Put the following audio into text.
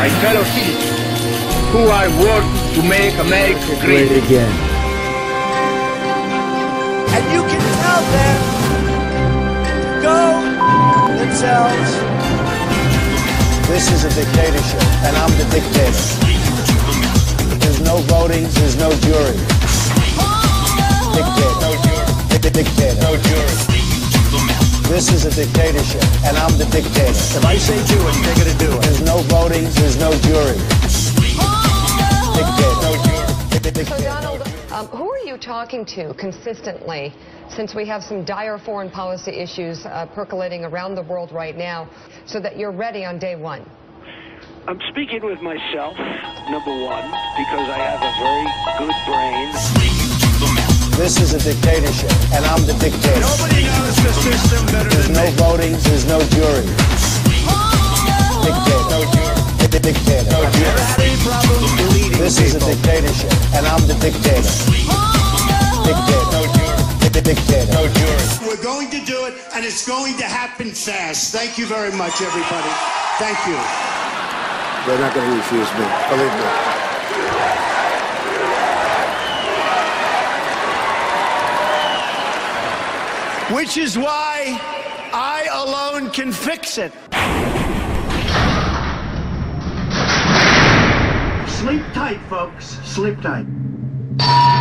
my fellow citizens, who are working to make America great again. And you can tell them, go themselves. This is a dictatorship, and I'm the dictator. There's no voting, there's no jury. Dictator. No jury. Dictator. No jury. This is a dictatorship, and I'm the dictator. If I say do it, you're going to do it. There's no voting, there's no jury. Dictator. So, Donald, who are you talking to consistently, since we have some dire foreign policy issues percolating around the world right now, so that you're ready on day one? I'm speaking with myself, number one, because I have a very good brain. This is a dictatorship, and I'm the dictator. Nobody knows the system better than me. There's no voting, there's no jury. Dictator. No jury. Dictator. No jury. Never had any problems leading people. This is a dictatorship, and I'm the dictator. Dictator. No jury. Dictator. No jury. We're going to do it, and it's going to happen fast. Thank you very much, everybody. Thank you. They're not going to refuse me. Believe me. Which is why I alone can fix it. Sleep tight, folks. Sleep tight.